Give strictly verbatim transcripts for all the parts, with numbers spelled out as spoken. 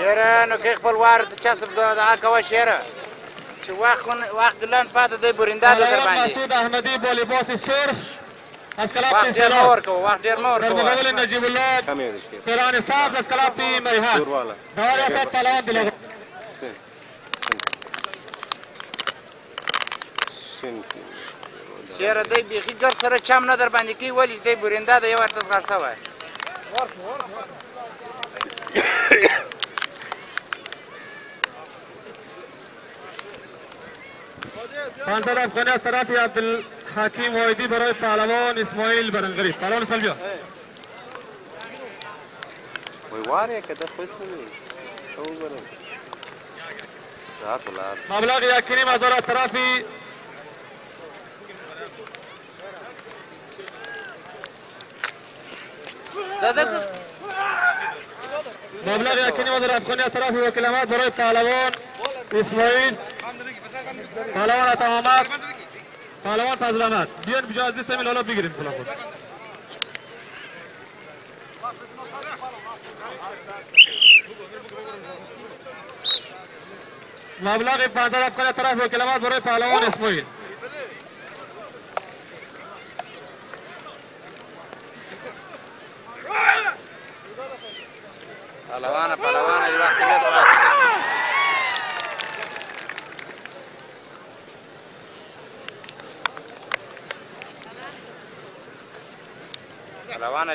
شیرانو که خبر وارد چند دو داغ کوای شیره چه وقت وقت دلان پاده دی برنداد کربانی. مسعود احمدی بولی باسی سر اسکلابی سر. وقت مور کو وقت دیر مور کو. نبودن نجیب الله. تران ساف اسکلابی میهان. دوباره سه تلان دلگو. شیر دی بی خیجر سر چم ندار بانی کی ولی دی برنداد یه وقت اسکار سوای. پانصد افغانی از طرف عبدالحکیم وحیدی برای پهلوان اسماعیل برنگری. پهلوان اسماعیل بیا. ویواری که دست خویش نمی‌دی. اول برنگ. مبلغ یکینیم از طرفی مبلغ یکینیم از افغانی از طرفی وکیلمات برای پهلوان اسماعیل پهلوان عطاآمد، پهلوان فضل احمد، بیاین بجا از لیست همین لالا بگیریم پولا خود. مبلغ پانصد افغانی طرف وکیلمات برای پهلوان اسماعیل. پهلوان پهلوان ای وقتی نیست. روانه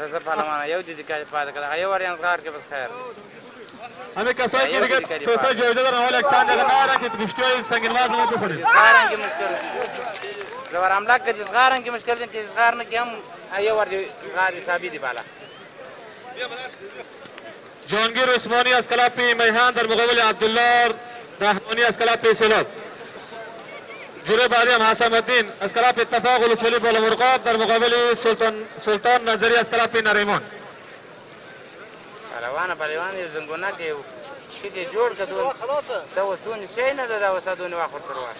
رضا پهلوان یو دیدی که پاده کرده یو وریان زغار که بس خیر همه کسایی که دیگه توفه جایزه دارن حال یک چند دقیقه نارن که گوشتیای سنگینواز نما بخوریم زغارن که مشکل زور املاک که زغارن که مشکل دین که زغار نکه هم یو وردی زغار حسابی دی بالا جانگیر عثمانی از کلاپی میهان در مقابل عبدالله رحمانی از کلاپی سیلاب. جوره بعدی هم حسام الدین از طرف اتفاق الوصولی بالا مرغاب در مقابل سلطان سلطان نظری از طرف نریمان. پهلوان پهلوان زنگونه کې چې جوړ کدو دا وستون شي نه دا وستون واخور سروا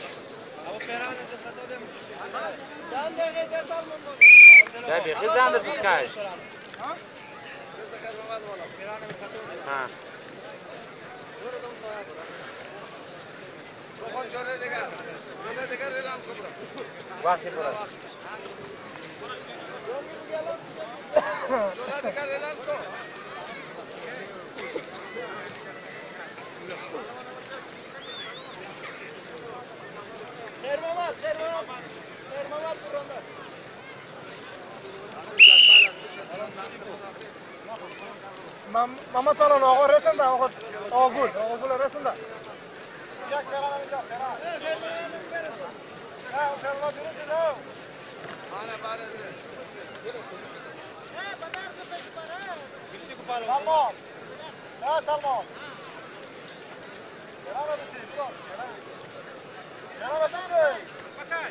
دا به خزان د تکاش ها وقتی برست ماما تلون أقول رسندا أقول أقول أقول رسندا. يا كلام يا كلام. لا والله جروج لا. أنا بارز. لا بدر سبارة. كيسي كبارو. سلمان. لا سلمان. كلام بتشي كلام. كلام بتشي. مكان.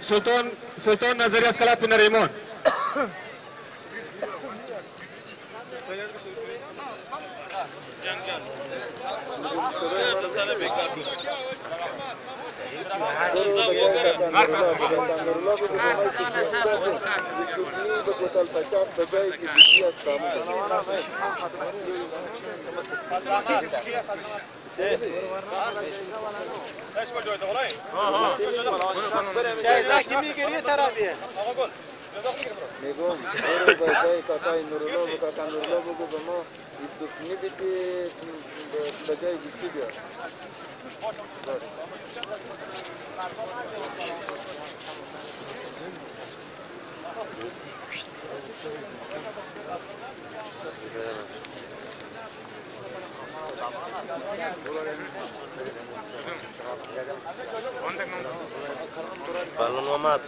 سلطان سلطان نظري اسكالات بن ريمون ايش وجهه زغلاي؟ اه اه شايف كمية كبيرة ترابيه. اقول نقول بداية كتاي نورلوب كتاي نورلوب وبما يستثني بدي بداية جديدة. بالون ومات.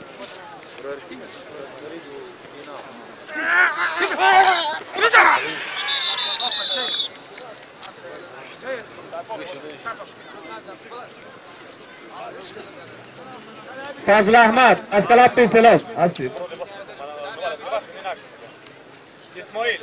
فازل أحمد، أسكالات بن سلام، أسير. إسماعيل.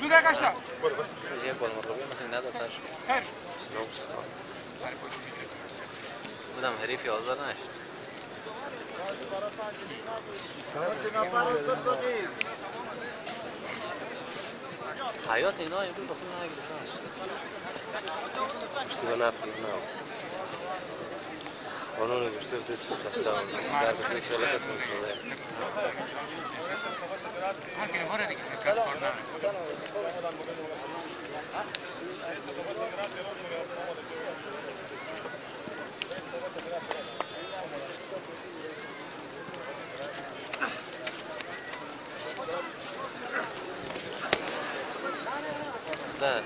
دو دقيقة عشتها جايب ولا مربوع مثلا نادر تاش خير بدأ مهري في أوزار ناش حياتي ناي يقول بفهم ناي قدران مش تبغى نافذ ناو قانون المشتري بس بستاون لا بس بس ولا كتير هكذا ورا ديك الكاس كورنا زاد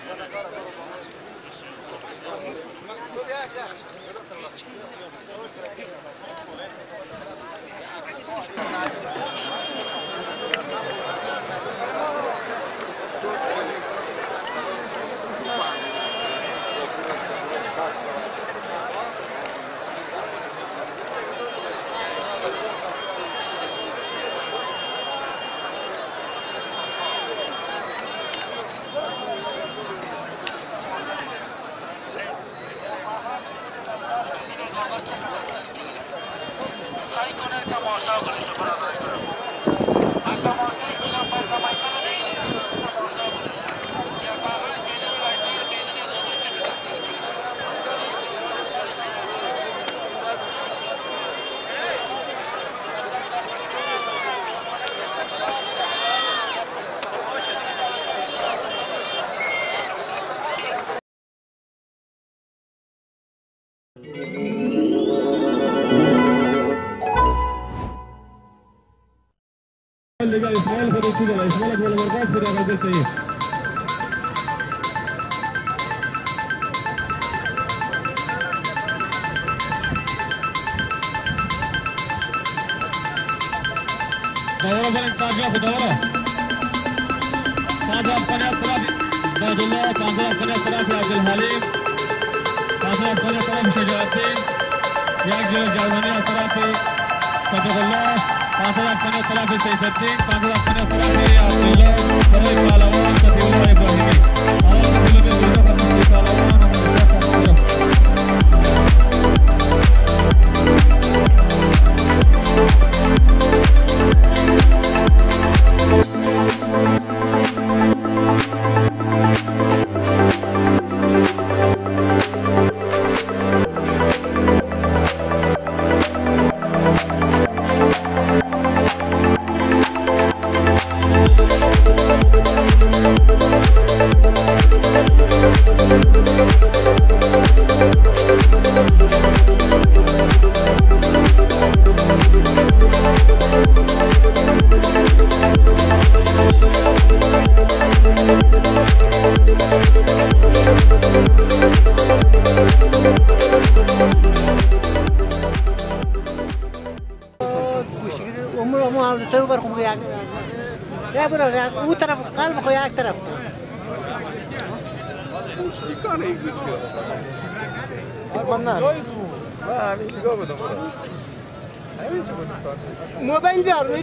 اللي جاي اسماعيل خد السيجاره، اسماعيل ولا مرباط كده يا غزال سيد. دوره بنك ساجع في دوره. ساجع قناه السلافي زيد الله، ساجع قناه السلافي عبد الحليم. ساجع قناه السلافي شجاعتين. ياجي الجرمانيه السلافي صدق الله. قناة السلافي سيف الدين، قناة السلافي عبد الله، طريق علوان، صفي الله ابراهيمي. أراكم في لبنان وزفت طريق علوان، أحمد الزفت الصدر.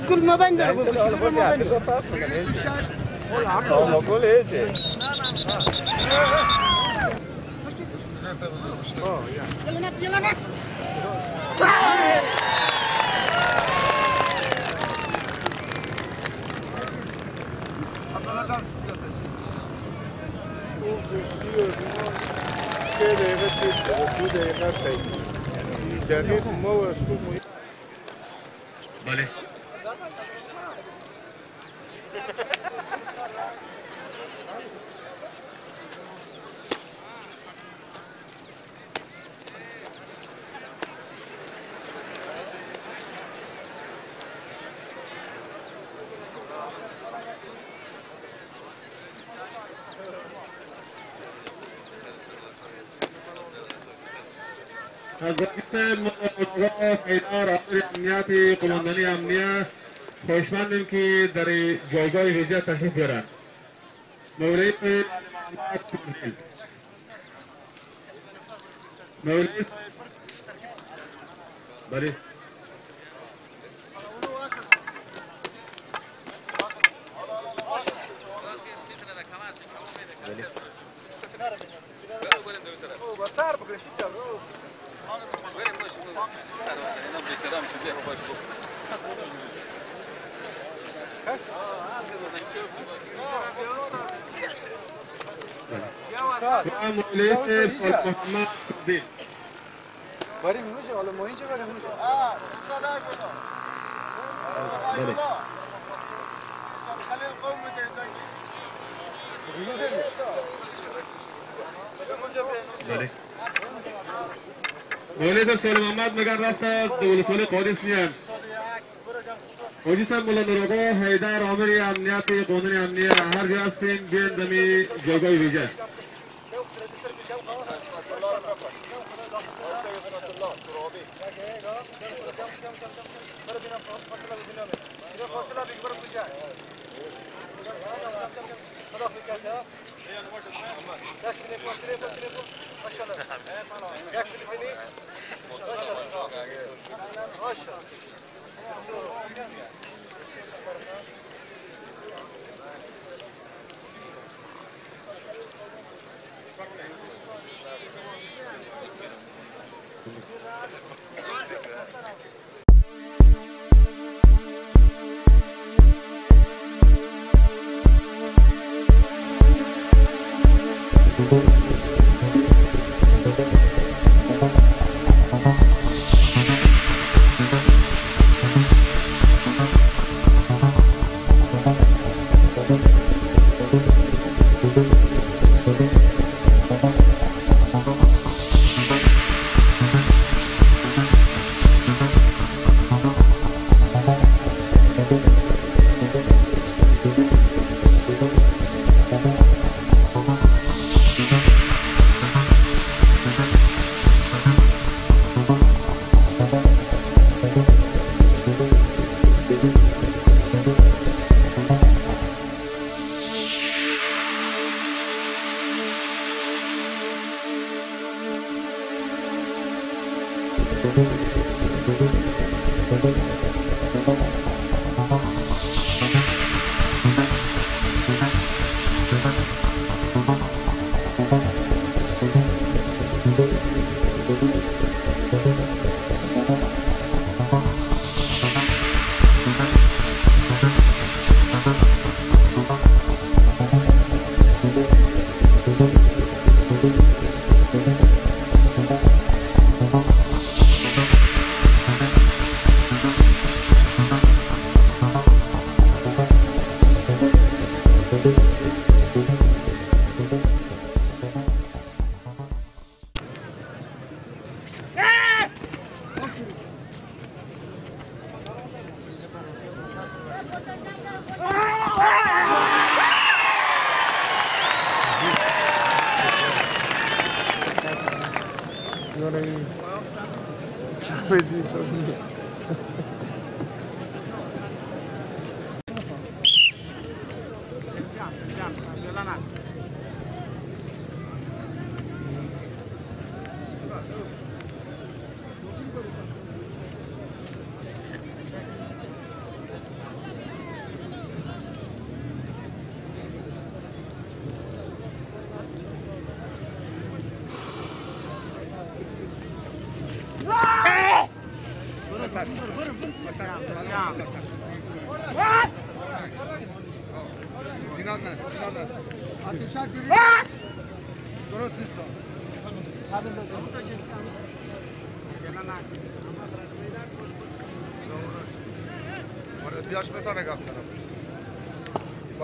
كل ما بندر كل ما بندر كل عمرو كل هيك يلا نط يلا نط الرئيس موضوع حيدار عامل امنیاتی قومندانی امنیه خوشمندیم که در جایگاه ویژه تشریف بیارند. مولوی صاحب معلومات تحویل. مولوی بله. مولوی صاحب محمد مگر رفت دولتولی قادسیان وجیسم مولا نورآقا حیدار عامل امنیاتی قومندانی امنیه هر جا هستیم بیاین دمی جایگاه ویژه Thank you.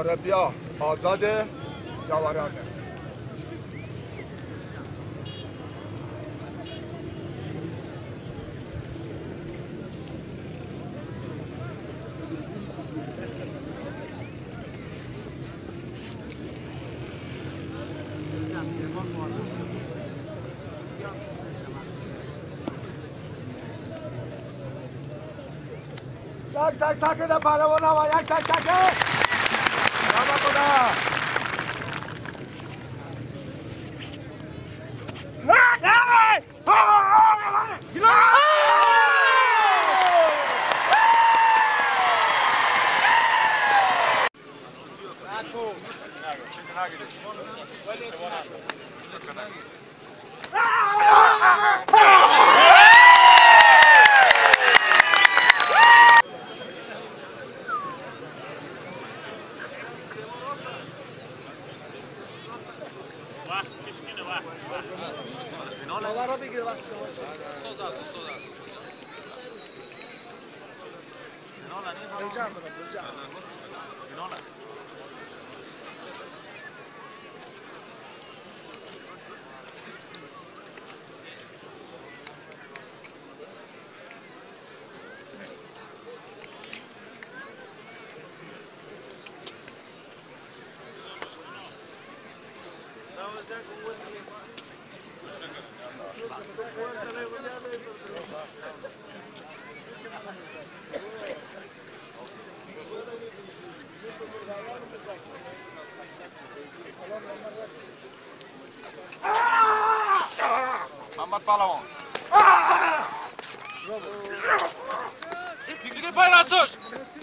مربیا آزاده جوارانه یک تک سکه ده پروانه و یک تک سکه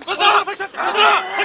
Bırak! Bırak!